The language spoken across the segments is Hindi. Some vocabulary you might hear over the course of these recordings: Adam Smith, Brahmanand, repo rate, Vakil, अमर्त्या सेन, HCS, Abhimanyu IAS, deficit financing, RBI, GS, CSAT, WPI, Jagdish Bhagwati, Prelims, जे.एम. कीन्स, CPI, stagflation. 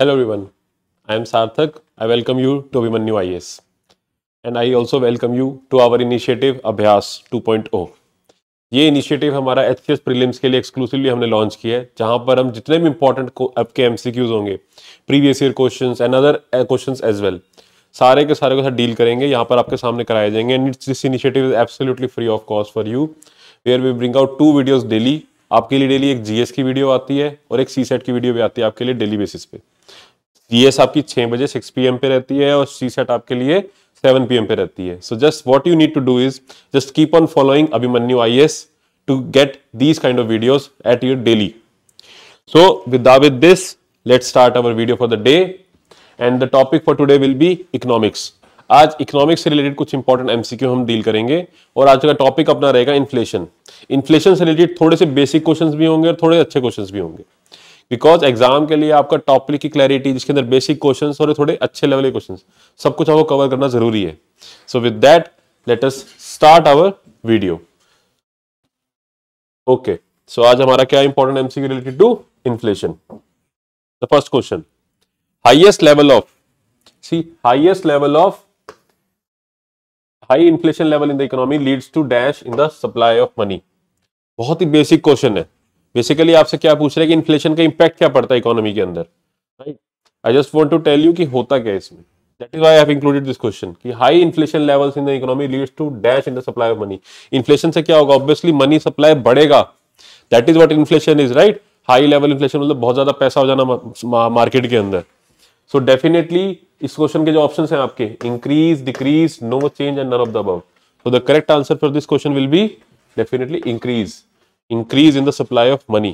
Hello everyone, I am Sarthak. I welcome you to Abhimanyu IAS, and I also welcome you to our initiative अभ्यास 2.0. ये initiative हमारा HCS prelims के लिए exclusively हमने launch किया है, जहाँ पर हम जितने भी important आपके MCQs होंगे, previous year questions and other questions as well, सारे के सारे को साथ deal करेंगे, यहाँ पर आपके सामने कराए जाएंगे. And this initiative is absolutely free of cost for you, where we bring out 2 videos daily. आपके लिए डेली एक जीएस की वीडियो आती है और एक सी सेट की वीडियो भी आती है आपके लिए डेली बेसिस पे. जीएस आपकी 6 PM पे रहती है और सी सेट आपके लिए 7 PM पे रहती है. So just what you need to do is just keep on following Abhimanyu IAS to get these kind of videos at your daily. So with this let's start our video for the day, and the topic for today will be economics. आज इकोनॉमिक्स से रिलेटेड कुछ इंपॉर्टेंट एमसीक्यू हम डील करेंगे, और आज का टॉपिक अपना रहेगा इन्फ्लेशन. इन्फ्लेशन से रिलेटेड थोड़े से बेसिक क्वेश्चंस भी होंगे और थोड़े अच्छे क्वेश्चंस भी होंगे, बिकॉज एग्जाम के लिए आपका टॉपिक की क्लैरिटी, जिसके अंदर बेसिक क्वेश्चंस और थोड़े अच्छे लेवल के क्वेश्चंस, सब कुछ आपको कवर करना जरूरी है. So with that let us start our video. Okay, so आज हमारा क्या important MCQ related to inflation. The first question, highest level of high inflation level in the economy leads to dash in the supply of money. बहुत ही बेसिक क्वेश्चन है. बेसिकली आपसे क्या पूछ रहे हैं कि इन्फ्लेशन का इंपैक्ट क्या पड़ता है इकोनॉमी के अंदर, right. I just want to tell you कि होता क्या है इसमें. That is why I have included this question कि high inflation levels in the economy leads to dash in the supply of money. Inflation से क्या होगा, ऑब्वियसली मनी सप्लाई बढ़ेगा. That is what inflation is, right. High level inflation मतलब बहुत ज्यादा पैसा हो जाना मार्केट के अंदर. सो डेफिनेटली इस क्वेश्चन के जो ऑप्शंस हैं आपके, increase, decrease, no change and none of the above. So the correct answer for this question will be definitely increase in the supply of money,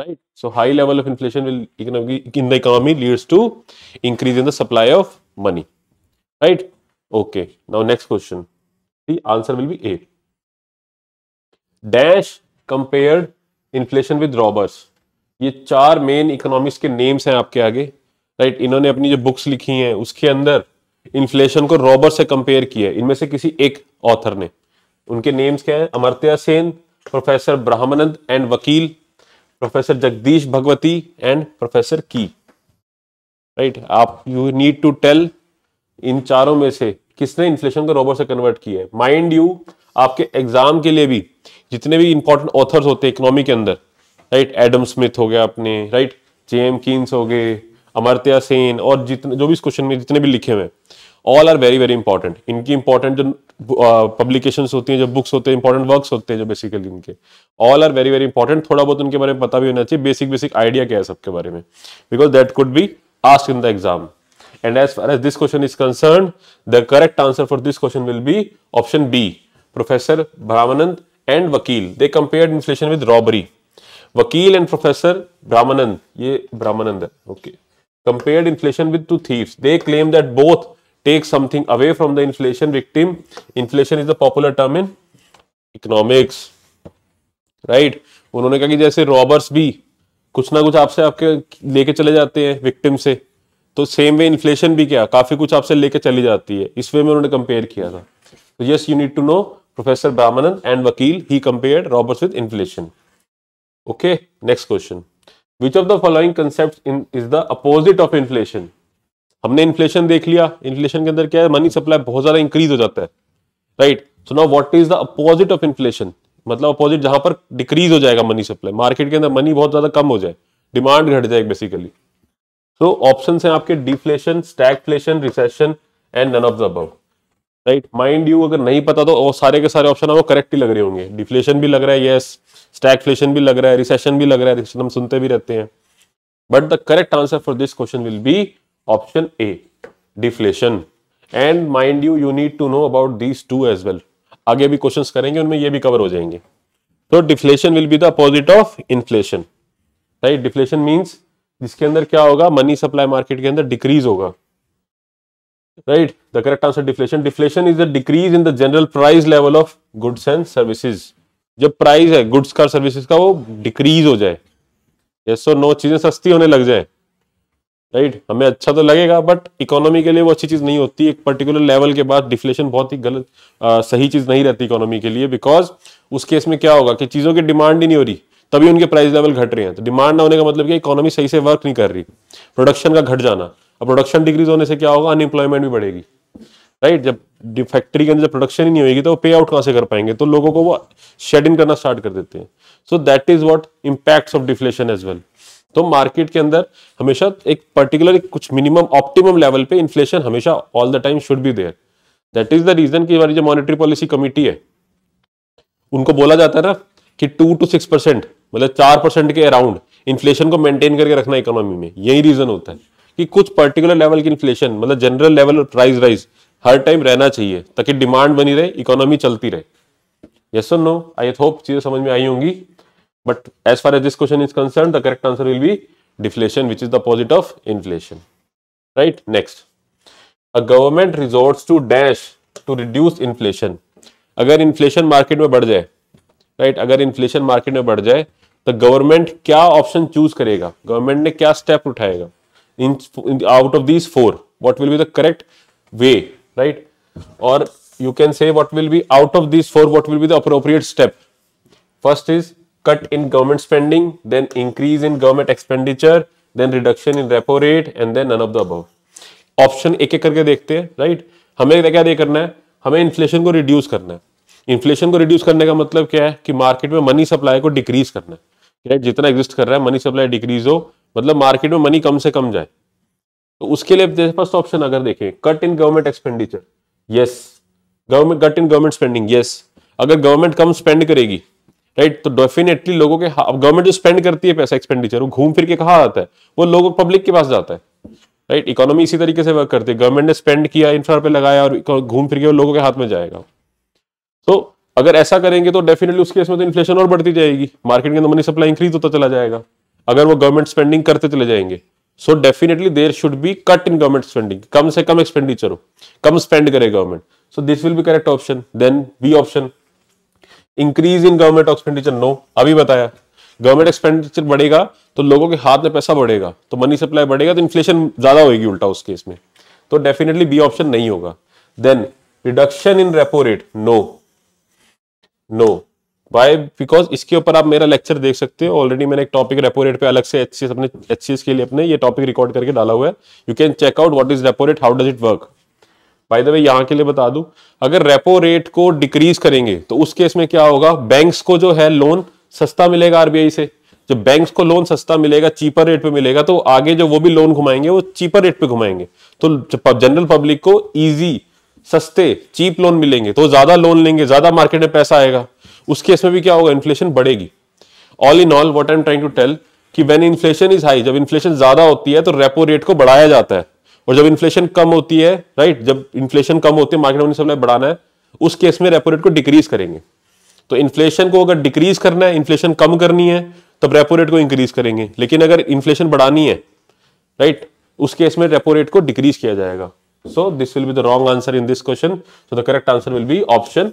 right. So high level of inflation in the economy leads to increase in the supply of money, right. Okay, now next question, the answer will be A. Dash compared inflation with robbers. ये 4 मेन इकोनॉमिक्स के नेम्स हैं आपके आगे, राइट. इन्होंने अपनी जो बुक्स लिखी हैं उसके अंदर इन्फ्लेशन को रॉबर से कंपेयर किया है. इनमें से किसी एक ऑथर ने, उनके नेम्स क्या हैं, अमर्त्या सेन, professor Brahmanand and Vakil, professor Jagdish Bhagwati and professor की, राइट. आप you need to tell in 4 में से किसने इन्फ्लेशन को रॉबर से कन्वर्ट किया है. माइंड यू, आपके एग्जाम के लिए भी जितने भी इंपॉर्टेंट ऑथर्स होते हैं इकोनॉमी के अंदर, राइट. एडम स्मिथ हो गया आपने, राइट. जे.एम. कीन्स हो गए, अमर्त्या सेन, और जितने जो भी इस क्वेश्चन में जितने भी लिखे हुए, all are very very important. इनकी इंपॉर्टेंट जो पब्लिकेशंस होती हैं, जो बुक्स होते हैं, इंपॉर्टेंट वर्क्स होते हैं, जो बेसिकली इनके all are very very important. थोड़ा बहुत उनके बारे में पता भी होना चाहिए, बेसिक आइडिया क्या है सबके बारे में, because that could be asked in the exam. And as far as this question is concern, the correct answer for this question will be option B, professor Brahmanand and Vakil. They compared inflation with robbery. Vakil and professor ब्रह्मानंद, ये ब्रह्मानंद है, okay, compared inflation with two thieves. They claim that both take something away from the inflation victim. Inflation is the popular term in economics, right? उन्होंने कहा कि जैसे रॉबर्स भी कुछ ना कुछ आपसे आपके लेके चले जाते हैं विक्टिम से, तो सेम वे इन्फ्लेशन भी क्या काफी कुछ आपसे लेके चली जाती है. इस वे में उन्होंने कंपेयर किया था. Yes, you need to know professor Brahmanand and Vakil, he compared robbers with inflation. Okay, next question, Which of the following concepts is the opposite of inflation? हमने इन्फ्लेशन देख लिया. इन्फ्लेशन के अंदर क्या है, मनी सप्लाई बहुत ज्यादा इंक्रीज हो जाता है, right. So now what is the opposite of inflation, मतलब अपोजिट जहां पर डिक्रीज हो जाएगा मनी सप्लाई, मार्केट के अंदर मनी बहुत ज्यादा कम हो जाए, डिमांड घट जाए बेसिकली. सो ऑप्शन है आपके deflation, stagflation, recession and none of the above, right. Mind you, अगर नहीं पता तो वो सारे के सारे ऑप्शन आपको करेक्ट ही लग रहे होंगे. डिफ्लेशन भी लग रहा है, यस, स्टैगफ्लेशन भी लग रहा है, रिसेशन भी लग रहा है, रिसेशन हम सुनते भी रहते हैं. But the correct answer for this question will be option A, deflation. And mind you, you need to know about these two as well. आगे भी क्वेश्चंस करेंगे, उनमें ये भी कवर हो जाएंगे. तो deflation will be the opposite of inflation, right. Deflation means जिसके अंदर क्या होगा, मनी सप्लाई मार्केट के अंदर डिक्रीज होगा, right. The correct answer, deflation. Deflation is the decrease in the general price level of goods and services. जब प्राइस है गुड्स का, सर्विसेज का, वो डिक्रीज हो जाए, yes or no, चीजें सस्ती होने लग जाए, राइट. हमें अच्छा तो लगेगा बट इकोनॉमी के लिए वो अच्छी चीज नहीं होती. एक पर्टिकुलर लेवल के बाद डिफ्लेशन बहुत ही गलत सही चीज नहीं रहती इकोनॉमी के लिए, बिकॉज उस केस में क्या होगा कि चीजों की डिमांड ही नहीं हो रही, तभी उनके प्राइस लेवल घट रही हैं। तो डिमांड ना होने का मतलब कि इकोनॉमी सही से वर्क नहीं कर रही, प्रोडक्शन का घट जाना। अब प्रोडक्शन डिक्रीज होने से क्या होगा, अनएम्प्लॉयमेंट भी बढ़ेगी, राइट। जब फैक्ट्री के अंदर जब प्रोडक्शन ही नहीं होगी तो वो पे आउट कहाँ से कर पाएंगे, तो लोगों को वो शेड इन करना स्टार्ट कर देते हैं। So that is what impacts of deflation as well. तो मार्केट के अंदर हमेशा एक पर्टिकुलर कुछ मिनिमम ऑप्टिमम लेवल पे इन्फ्लेशन हमेशा all the time should be there. That is the reason कि हमारी जो मॉनेटरी पॉलिसी कमेटी है उनको बोला जाता है ना कि 2 to 6% मतलब 4% के अराउंड इन्फ्लेशन को मेंटेन करके रखना इकोनॉमी में। यही रीजन होता है कि कुछ पर्टिकुलर लेवल की इन्फ्लेशन मतलब जनरल लेवल प्राइस राइज हर टाइम रहना चाहिए ताकि डिमांड बनी रहे, इकोनॉमी चलती रहे। यस और नो, आई होप चीजें समझ में आई होंगी। But as far as this question is concern, the correct answer will be deflation which is the opposite of inflation, right. Next, a government resorts to dash to reduce inflation. अगर इन्फ्लेशन मार्केट में बढ़ जाए, राइट, अगर इन्फ्लेशन मार्केट में बढ़ जाए तो गवर्नमेंट क्या ऑप्शन चूज करेगा, गवर्नमेंट ने क्या स्टेप उठाएगा। इन out of these 4 what will be the correct way, right, और you can say what will be out of these 4 what will be the appropriate step. First is cut in government spending, then increase in government expenditure, then reduction in repo rate, and then none of the above. Option एक एक करके देखते हैं, राइट। हमें क्या करना है, हमें इन्फ्लेशन को रिड्यूस करना है। इन्फ्लेशन को रिड्यूस करने का मतलब क्या है कि मार्केट में मनी सप्लाई को डिक्रीज करना है, राइट। जितना एग्जिस्ट कर रहा है मनी सप्लाई डिक्रीज हो, मतलब मार्केट में मनी कम से कम जाए। तो उसके लिए फर्स्ट ऑप्शन अगर देखें, cut in government expenditure, yes. Government cut in government spending, yes. अगर गवर्नमेंट कम स्पेंड करेगी, राइट, तो डेफिनेटली लोगों के, गवर्नमेंट जो स्पेंड करती है पैसा एक्सपेंडिचर, वो घूम फिर के कहाँ आता है, वो लोगों पब्लिक के पास जाता है, राइट। इकोनॉमी इसी तरीके से वर्क करती है, गवर्नमेंट ने स्पेंड किया, इंफ्रा पे लगाया और घूम फिर के वो लोगों के हाथ में जाएगा। तो अगर ऐसा करेंगे तो डेफिनेटली उसके इसमें तो इन्फ्लेशन और बढ़ती जाएगी, मार्केट के अंदर मनी सप्लाई इंक्रीज होता चला जाएगा अगर वो गवर्नमेंट स्पेंडिंग करते चले जाएंगे। So definitely there should be cut in government spending, कम से कम एक्सपेंडिचर हो, कम स्पेंड करे government. So this will be correct option. Then B option, increase in government expenditure, no. अभी बताया गवर्नमेंट एक्सपेंडिचर बढ़ेगा तो लोगों के हाथ में पैसा बढ़ेगा, तो मनी सप्लाई बढ़ेगा, तो इन्फ्लेशन ज्यादा होगी उल्टा उस केस में, तो डेफिनेटली बी ऑप्शन नहीं होगा। Then reduction in repo rate, no no, why, because इसके ऊपर आप मेरा लेक्चर देख सकते हो। ऑलरेडी मैंने एक टॉपिक रेपो रेट पे अलग से एचसीएस के लिए अपने ये टॉपिक रिकॉर्ड करके डाला हुआ है। You can check out what is repo rate, how does it work. By the way यहां के लिए बता दूं, अगर रेपो रेट को डिक्रीज करेंगे तो उस केस में क्या होगा, बैंक्स को जो है लोन सस्ता मिलेगा आरबीआई से। जब बैंक्स को लोन सस्ता मिलेगा, चीपर रेट पे मिलेगा, तो आगे जो वो भी लोन घुमाएंगे वो चीपर रेट पे घुमाएंगे। तो जनरल पब्लिक को इजी, सस्ते, चीप लोन मिलेंगे, तो ज्यादा लोन लेंगे, ज्यादा मार्केट में पैसा आएगा। उस केस में भी क्या होगा, इन्फ्लेशन बढ़ेगी। All in all what I am trying to tell कि व्हेन इन्फ्लेशन इज हाई, जब इन्फ्लेशन ज्यादा होती है तो रेपो रेट को बढ़ाया जाता है, और जब इन्फ्लेशन कम होती है, राइट, जब इन्फ्लेशन कम होती है, मार्केट में सप्लाई बढ़ाना है, उस केस में रेपो रेट को डिक्रीज करेंगे। तो इन्फ्लेशन को अगर डिक्रीज करना है, इन्फ्लेशन कम करनी है, तब रेपो रेट को इंक्रीज करेंगे। लेकिन अगर इन्फ्लेशन बढ़ानी है, राइट, उस केस में रेपो रेट को डिक्रीज किया जाएगा। So this will be the wrong answer in this question. So the correct answer will be option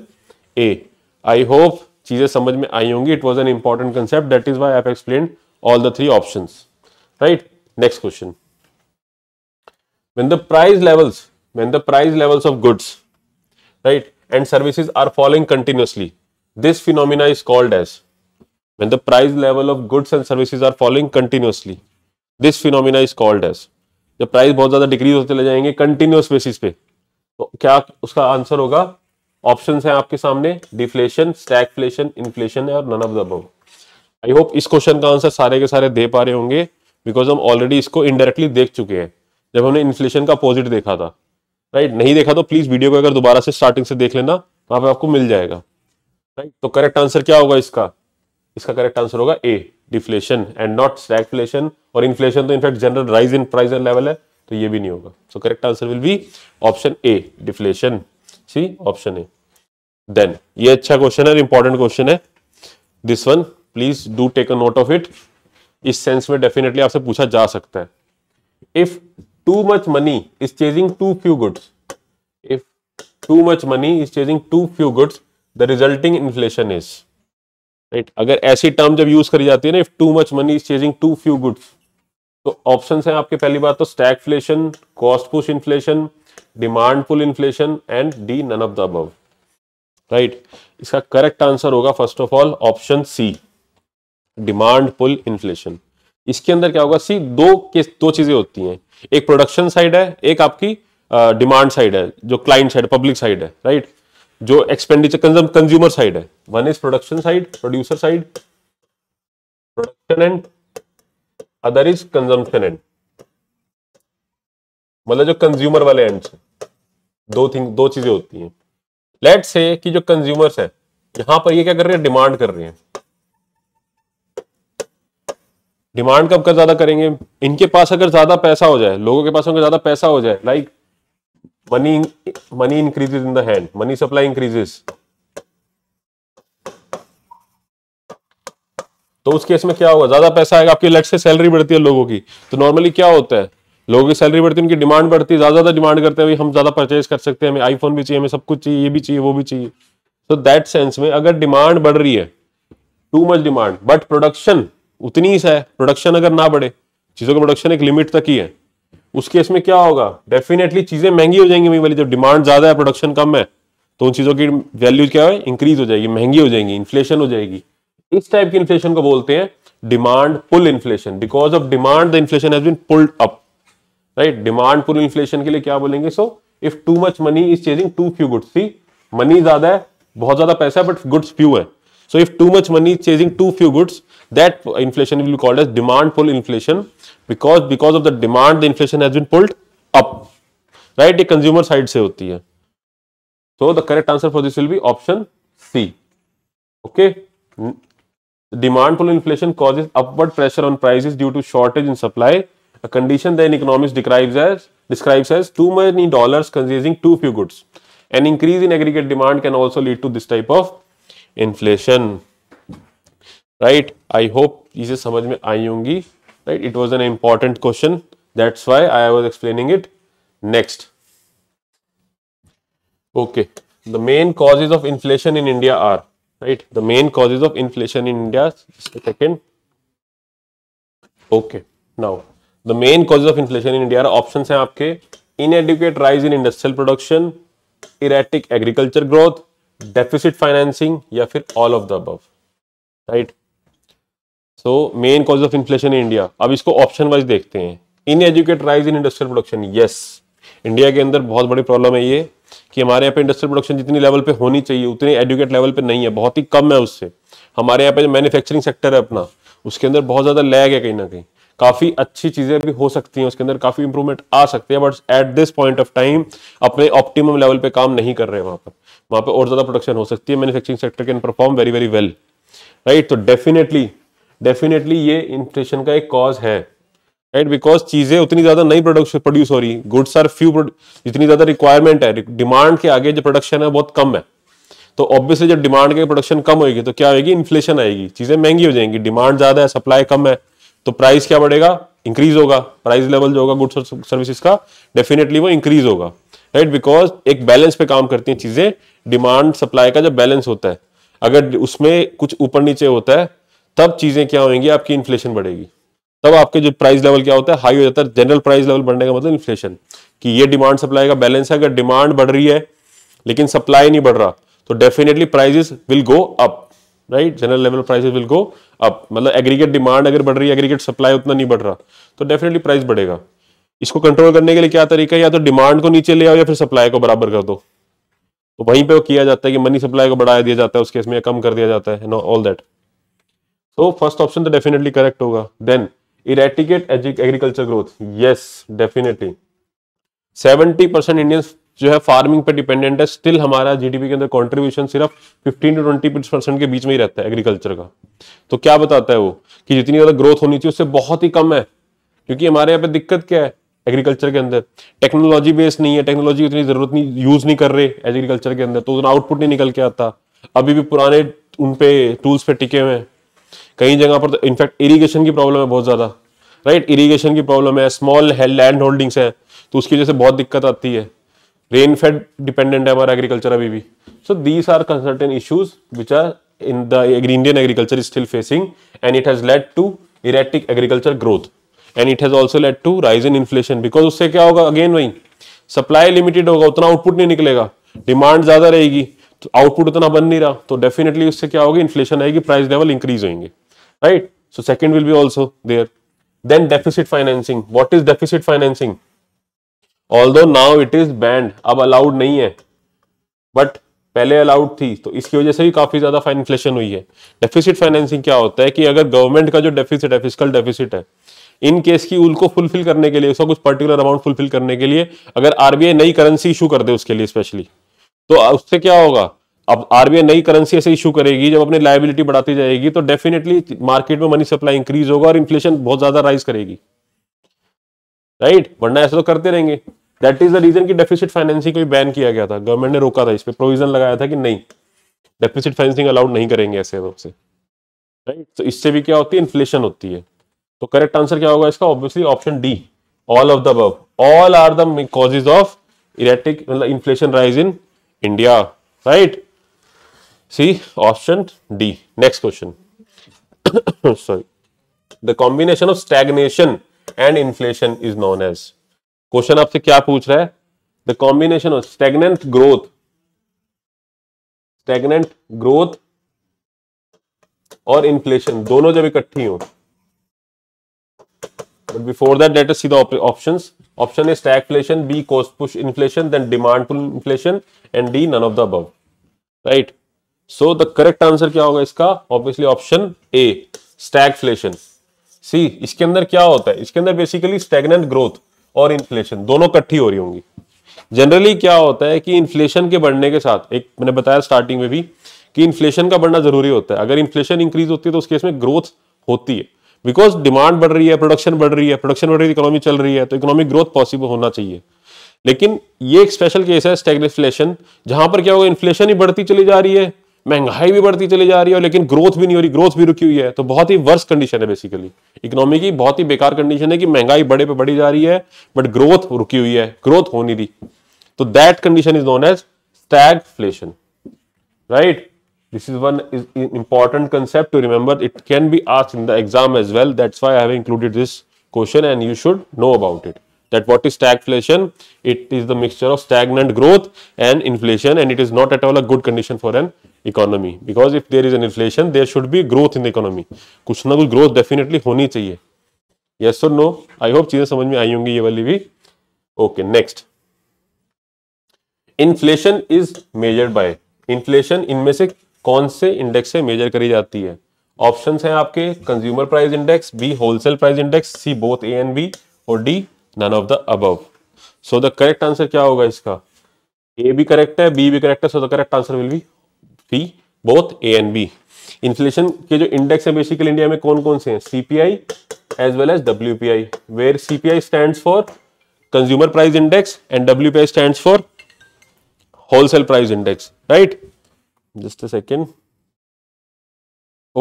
A. I hope चीजें समझ में आई होंगी। It was an important concept, that is why I have explained all the 3 options, right. Next question, when the price levels of goods, right, and services are falling continuously, this phenomena is called as, when the price level of goods and services are falling continuously, this phenomena is called as, जब प्राइस बहुत ज्यादा डिक्रीज होते चले जाएंगे कंटिन्यूअस बेसिस पे, तो क्या उसका आंसर होगा। ऑप्शन है आपके सामने, डिफ्लेशन, स्टैगफ्लेशन, इन्फ्लेशन है, और none of the above. I hope इस क्वेश्चन का आंसर सारे के सारे दे पा रहे होंगे, बिकॉज हम ऑलरेडी इसको इनडायरेक्टली देख चुके हैं जब हमने इन्फ्लेशन का अपोजिट देखा था, राइट। नहीं देखा तो प्लीज वीडियो को अगर दोबारा से स्टार्टिंग से देख लेना, वहां पे आपको मिल जाएगा, राइट। तो करेक्ट आंसर क्या होगा इसका, इसका करेक्ट आंसर होगा A, deflation and not stagflation. और इन्फ्लेशन तो in fact general rise in price and level है, तो ये भी नहीं होगा। So correct answer will be option A, deflation, C option A. Then ये अच्छा क्वेश्चन है, इंपॉर्टेंट क्वेश्चन है this one, please do take a note of it. इस सेंस में डेफिनेटली आपसे पूछा जा सकता है, if too much money is chasing too few goods, if too much money is chasing too few goods, the resulting inflation is, right। अगर ऐसी टर्म जब यूज करी जाती है ना, if too much money is chasing too few goods, तो ऑप्शंस हैं आपके, पहली बात तो stagflation, cost push inflation, demand pull inflation, and D none of the above, right. इसका करेक्ट आंसर होगा first of all option C, demand pull inflation. इसके अंदर क्या होगा, सी दो चीजें होती हैं, एक प्रोडक्शन साइड है, एक आपकी डिमांड साइड है जो क्लाइंट साइड पब्लिक साइड है, राइट, जो एक्सपेंडिचर कंज्यूमर साइड है। One is production side, producer side production and other is consumption and, मतलब जो कंज्यूमर वाले एंड से दो चीजें होती हैं। लेट से कि जो कंज्यूमर्स है यहां पर ये क्या कर रहे हैं, डिमांड कर रहे हैं। डिमांड कब कर ज्यादा करेंगे, इनके पास अगर ज्यादा पैसा हो जाए, लोगों के पास अगर ज्यादा पैसा हो जाए, like money increases in the hand, money supply increases, तो उस केस में क्या होगा, ज्यादा पैसा आएगा आपकी, लेट से सैलरी बढ़ती है लोगों की, तो नॉर्मली क्या होता है, लोगों की सैलरी बढ़ती है, उनकी डिमांड बढ़ती है, ज्यादा डिमांड करते हैं, हम ज्यादा परचेज कर सकते हैं, हमें आईफोन भी चाहिए, हमें सब कुछ चाहिए, ये भी चाहिए, वो भी चाहिए। तो दैट सेंस में अगर डिमांड बढ़ रही है, too much demand, but production उतनी ही है, प्रोडक्शन अगर ना बढ़े, चीजों का प्रोडक्शन एक लिमिट तक ही है, उस केस में क्या होगा, डेफिनेटली चीजें महंगी हो जाएंगी। वही वाली, जब डिमांड ज्यादा है प्रोडक्शन कम है तो उन चीजों की वैल्यू क्या है, इंक्रीज हो जाएगी, महंगी हो जाएंगी, इन्फ्लेशन हो जाएगी। इस टाइप की इन्फ्लेशन को बोलते हैं demand pull inflation. Because of demand the inflation has been pulled up, right. Demand pull inflation के लिए क्या बोलेंगे, so if too much money is chasing too few goods, see money ज्यादा है, बहुत ज्यादा पैसा है, बट गुड्स फ्यू है, so if too much money is chasing too few goods, that inflation will be called as demand pull inflation, because of the demand the inflation has been pulled up, right? ये consumer side से होती है। So the correct answer for this will be option C, okay? Demand pull inflation causes upward pressure on prices due to shortage in supply, a condition that economists describes as too many dollars consuming too few goods. An increase in aggregate demand can also lead to this type of inflation, right. I hope इसे समझ में आई होंगी, right. It was an important question, that's why I was explaining it. Next, okay, the main causes of inflation in India are, right, the main causes of inflation in India, second, okay, now the main causes of inflation in India, option हैं आपके inadequate rise in industrial production, erratic agriculture growth, deficit financing, या फिर all of the above, right. So main cause of inflation in India, अब इसको ऑप्शन वाइज देखते हैं। Inadequate rise in industrial production, yes, India के अंदर बहुत बड़ी प्रॉब्लम है ये कि हमारे यहाँ पे इंडस्ट्रियल प्रोडक्शन जितनी लेवल पे होनी चाहिए उतनी एजुकेट लेवल पे नहीं है, बहुत ही कम है उससे। हमारे यहाँ पे जो मैन्युफैक्चरिंग सेक्टर है अपना, उसके अंदर बहुत ज्यादा लैग है, कहीं ना कहीं काफी अच्छी चीजें भी हो सकती हैं, उसके अंदर काफी इंप्रूवमेंट आ सकते हैं, but at this point of time अपने ऑप्टिमम लेवल पे काम नहीं कर रहे हैं। वहां पर और ज्यादा प्रोडक्शन हो सकती है, manufacturing sector can perform very very well, right. तो डेफिनेटली ये इन्फ्लेशन का एक कॉज है, राइट, बिकॉज चीजें उतनी ज्यादा नहीं प्रोड्यूस हो रही, गुड्स आर फ्यू, जितनी ज्यादा रिक्वायरमेंट है, डिमांड के आगे जो प्रोडक्शन है बहुत कम है, तो ऑब्वियसली जब डिमांड के प्रोडक्शन कम होगी तो क्या होगी, इन्फ्लेशन आएगी, चीजें महंगी हो जाएंगी, डिमांड ज्यादा है सप्लाई कम है, तो प्राइस क्या बढ़ेगा, इंक्रीज होगा, प्राइस लेवल जो होगा गुड्स और सर्विसेज का डेफिनेटली वो इंक्रीज होगा, राइट, बिकॉज एक बैलेंस पे काम करती हैं चीजें। डिमांड सप्लाई का जब बैलेंस होता है, अगर उसमें कुछ ऊपर नीचे होता है, तब चीजें क्या होंगी, आपकी इन्फ्लेशन बढ़ेगी, तब आपके जो प्राइस लेवल क्या होता है, हाई हो जाता है। जनरल प्राइस लेवल बढ़ने का मतलब इन्फ्लेशन, कि ये डिमांड सप्लाई का बैलेंस है, अगर डिमांड बढ़ रही है लेकिन सप्लाई नहीं बढ़ रहा तो definitely prices will go up, right, general level prices will go up, मतलब एग्रीगेट डिमांड अगर बढ़ रही है, एग्रीगेट सप्लाई उतना नहीं बढ़ रहा तो डेफिनेटली प्राइस बढ़ेगा। इसको कंट्रोल करने के लिए क्या तरीका है, या तो डिमांड को नीचे ले आओ या फिर सप्लाई को बराबर कर दो, तो वहीं पे वो किया जाता है कि मनी सप्लाई को बढ़ाया दिया जाता है उस केस में, या कम कर दिया जाता है, all that. So first option तो डेफिनेटली करेक्ट होगा। Then erratic agriculture growth, yes, definitely 70% Indians जो है फार्मिंग पे डिपेंडेंट है, स्टिल हमारा जीडीपी के अंदर कंट्रीब्यूशन सिर्फ 15 से 20% के बीच में ही रहता है एग्रीकल्चर का। तो क्या बताता है वो कि जितनी ज्यादा ग्रोथ होनी चाहिए उससे बहुत ही कम है, क्योंकि हमारे यहाँ पे दिक्कत क्या है, एग्रीकल्चर के अंदर टेक्नोलॉजी बेस्ड नहीं है, टेक्नोलॉजी उतनी जरूरत नहीं, यूज नहीं कर रहे एग्रीकल्चर के अंदर, तो आउटपुट नहीं निकल के आता, अभी भी पुराने उनपे टूल्स पे टिके हुए हैं कई जगह पर। तो इनफैक्ट इरीगेशन की प्रॉब्लम है बहुत ज्यादा, राइट, इरीगेशन की प्रॉब्लम है, स्मॉल लैंड होल्डिंग्स है तो उसकी वजह से बहुत दिक्कत आती है, रेनफेड डिपेंडेंट है हमारा एग्रीकल्चर अभी भी। So these are certain issues which are in the Indian agriculture is still facing, and it has led to erratic agriculture growth, and it has also led to rise in inflation, because उससे क्या होगा, अगेन वही सप्लाई लिमिटेड होगा, उतना आउटपुट नहीं निकलेगा, डिमांड ज्यादा रहेगी तो आउटपुट उतना बन नहीं रहा, तो डेफिनेटली उससे क्या होगी, इन्फ्लेशन आएगी, प्राइस लेवल इंक्रीज होंगे, right? So second will be also there. Then deficit financing. What is deficit financing? Although now it is banned, अब allowed नहीं है, but पहले allowed थी, तो इसकी वजह से भी काफी ज्यादा इन्फ्लेशन हुई है। डेफिसिट फाइनेंसिंग क्या होता है कि अगर गवर्नमेंट का जो डेफिसिट है, फिस्कल डेफिसिट है, इन केस की उनको फुलफिल करने के लिए, उसका कुछ पर्टिकुलर अमाउंट फुलफिल करने के लिए अगर आरबीआई नई करेंसी इशू कर दे उसके लिए स्पेशली, तो उससे क्या होगा, अब आरबीआई नई करेंसी ऐसे इशू करेगी, जब अपनी लायबिलिटी बढ़ाती जाएगी तो डेफिनेटली मार्केट में मनी सप्लाई इंक्रीज होगा और इन्फ्लेशन बहुत ज्यादा राइज करेगी, राइट? वरना ऐसा तो करते रहेंगे। दैट इज द रीजन कि डेफिसिट फाइनेंसिंग को बैन किया गया था, गवर्नमेंट ने रोका था, इस पे प्रोविजन लगाया था कि नहीं, डेफिसिट फाइनेंसिंग अलाउड नहीं करेंगे ऐसे रूप से, राइट? तो इससे भी क्या होती है, इन्फ्लेशन होती है। तो करेक्ट आंसर क्या होगा इसका, obviously option D, all of the above, all are the causes of erratic inflation rise in India, right? C option D. Next question, sorry, the combination of stagnation and inflation is known as, question आपसे क्या पूछ रहा है, the combination of stagnant growth और इन्फ्लेशन दोनों जब इकट्ठी हो। But before that, let us see the options. Option A stagflation, B cost push inflation, then demand pull inflation, and D none of the above, right? So the correct answer क्या होगा इसका, obviously option A, stagflation. See, इसके अंदर क्या होता है, इसके अंदर बेसिकली stagnant growth और इन्फ्लेशन दोनों इकट्ठी हो रही होंगी। जनरली क्या होता है कि इन्फ्लेशन के बढ़ने के साथ, एक मैंने बताया स्टार्टिंग में भी कि इन्फ्लेशन का बढ़ना जरूरी होता है, अगर इन्फ्लेशन इंक्रीज होती है तो उस केस में ग्रोथ होती है, बिकॉज डिमांड बढ़ रही है, प्रोडक्शन बढ़ रही है, इकोनॉमी चल रही है, तो इकोनॉमिक ग्रोथ पॉसिबल होना चाहिए। लेकिन ये एक स्पेशल केस है स्टैगफ्लेशन, जहां पर क्या होगा, इन्फ्लेशन ही बढ़ती चली जा रही है, महंगाई भी बढ़ती चली जा रही है, लेकिन ग्रोथ भी नहीं हो रही, ग्रोथ भी रुकी हुई है, तो बहुत ही वर्स कंडीशन है बेसिकली इकोनॉमी की, बहुत ही बेकार कंडीशन है कि महंगाई बड़े पे बढ़ी जा रही है बट ग्रोथ रुकी हुई है, ग्रोथ हो नहीं रही, तो that condition is known as stagflation, right? This is one is important concept to remember. It can be asked in the exam as well. That's why I have included this question, and you should know about it. That what is stagflation? It is the mixture of stagnant growth and inflation, and it is not at all a good condition for an economy. Because if there is an inflation, there should be growth in the economy. कुछ ना कुछ growth definitely होनी चाहिए. Yes or no? I hope चीजें समझ में आई होंगी ये वाली भी. Okay, next. Inflation is measured by. Inflation इनमें से कौन से इंडेक्स से मेजर करी जाती है? ऑप्शंस हैं आपके consumer price index, B wholesale price index, C both A and B, और D none of the above. So the correct answer क्या होगा इसका, ए भी करेक्ट है, बी भी करेक्ट है, so the correct answer will be C both A and B. Inflation के जो इंडेक्स है बेसिकली इंडिया में कौन कौन से हैं, CPI as well as WPI, where CPI stands for consumer price index and WPI stands for wholesale price index, right? Just a second.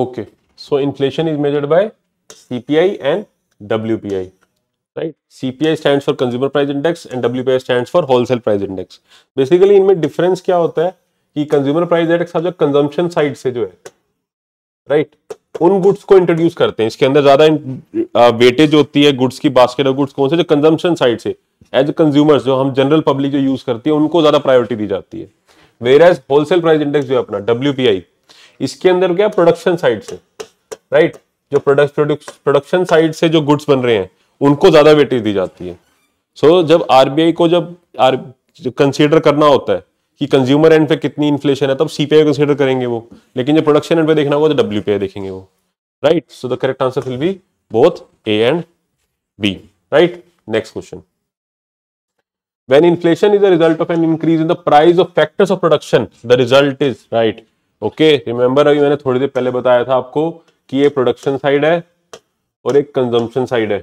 Okay, so inflation is measured by CPI and WPI, right? CPI stands for consumer price index and WPI stands for wholesale price index. Basically इनमें difference क्या होता है कि consumer price index जो consumption side से जो है, right, उन goods को introduce करते हैं, इसके अंदर ज्यादा वेटेज होती है goods की, basket of goods कौन से जो consumption side से as consumers जो हम general public जो use करती है उनको ज्यादा priority दी जाती है। Whereas होलसेल प्राइस इंडेक्स जो है अपना WPI, इसके अंदर क्या प्रोडक्शन साइड से, राइट, जो प्रोडक्शन साइड से जो गुड्स बन रहे हैं उनको ज्यादा वेटेज दी जाती है। सो जब आरबीआई को जब कंसीडर करना होता है कि कंज्यूमर एंड पे कितनी इन्फ्लेशन है, तब सीपीआई कंसीडर करेंगे वो, लेकिन जब प्रोडक्शन एंड पे देखना होगा तो WPI देखेंगे वो, right? So the correct answer will be both A and B, right? Next question, when inflation is a result of an increase in the price of factors of production, the result is, right? Okay, remember अभी मैंने थोड़ी देर पहले बताया था आपको कि ये प्रोडक्शन साइड है और एक कंजम्पशन साइड है।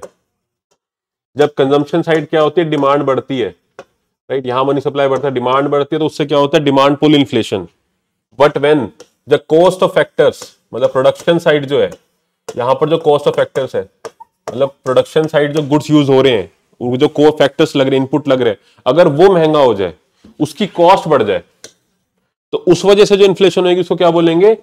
जब कंजम्पशन साइड क्या होती है, डिमांड बढ़ती है, राइट, यहाँ मनी सप्लाई बढ़ता है, डिमांड बढ़ती है, तो उससे क्या होता है, demand pull inflation. But when the cost of factors, मतलब प्रोडक्शन साइड जो है, यहाँ पर जो कॉस्ट ऑफ फैक्टर्स है, मतलब प्रोडक्शन साइड जो गुड्स यूज हो रहे हैं, जो कोर फैक्टर्स लग रहे हैं, इनपुट लग रहे हैं, अगर वो महंगा हो जाए, उसकी कॉस्ट बढ़ जाए, तो उस वजह से जो इन्फ्लेशन होगी उसको क्या बोलेंगे,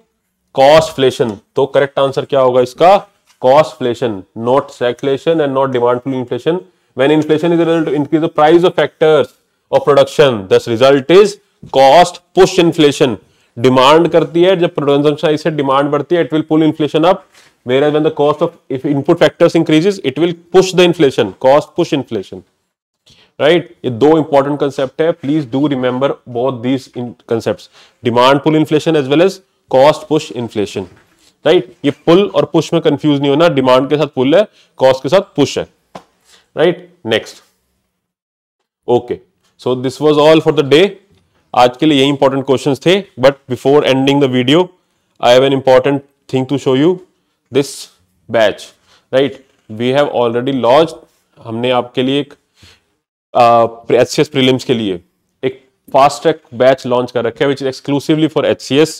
कॉस्टफ्लेशन। तो करेक्ट आंसर क्या होगा इसका, costflation, not stagflation and not demand pull inflation. When inflation is a result of increase the price of factors of production, the result is cost push inflation. Demand करती है, जब प्रोडक्शन साइड से डिमांड बढ़ती है, it will pull inflation up, Whereas when the cost of if input factors increases, it will push the inflation. Cost push inflation. Right, ये दो इंपॉर्टेंट कंसेप्ट है. Please do remember both these concepts, demand pull inflation as well as cost push inflation. Right, ये पुल और पुश में कंफ्यूज नहीं होना. डिमांड के साथ पुल है, कॉस्ट के साथ पुश है. Right, next. Okay, so this was all for the day. आज के लिए यही इंपॉर्टेंट क्वेश्चंस थे. But before ending the video I have an important thing to show you. This batch, right, we have already launch. हमने आपके लिए एक HCS प्रीलिम्स के लिए एक फास्ट ट्रैक बैच लॉन्च कर रखा है which is exclusively for HCS.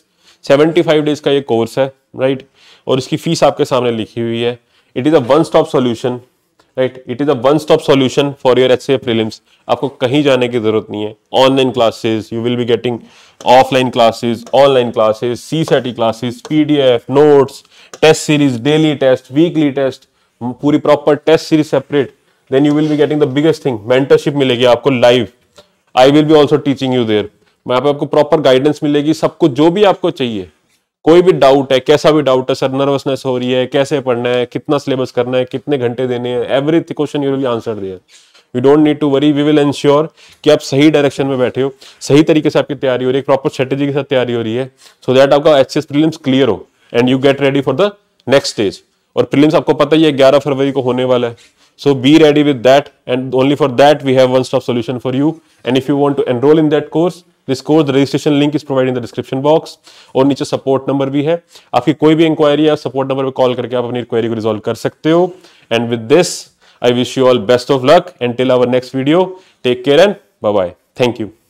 75 days का ये कोर्स है, राइट, और इसकी फीस आपके सामने लिखी हुई है. It is a one stop solution, right, it is a one stop solution for your HCS prelims. आपको कहीं जाने की जरूरत नहीं है. Online classes, you will be getting offline classes, online classes, CSAT classes, PDF, notes, test series, daily test, weekly test, पूरी proper test series separate. Then you will be getting the biggest thing, mentorship मिलेगी आपको live. I will be also teaching you there. मैं यहाँ पे आपको proper guidance मिलेगी, सब कुछ जो भी आपको चाहिए. कोई भी doubt है, कैसा भी doubt है, सर nervousness हो रही है, कैसे पढ़ना है, कितना syllabus करना है, कितने घंटे देने हैं, every question you will be answered there. You don't need to worry. We will ensure कि आप सही direction में बैठे हो, सही तरीके से आपकी तैयारी हो रही है, proper strategy के साथ तैयारी हो रही है, so that आपका HCS prelims clear हो and you get ready for the next stage. और prelims आपको पता ही है 11 फरवरी को होने वाला है. So be ready with that, and only for that we have one-stop solution for you. And if you want to enroll in that course, this course the registration link is provided in the description box. और नीचे support number भी है. आपकी कोई भी inquiry या support number पे call करके आप अपनी query को resolve कर सकते हो. And with this, I wish you all best of luck. Until our next video, take care and bye bye. Thank you.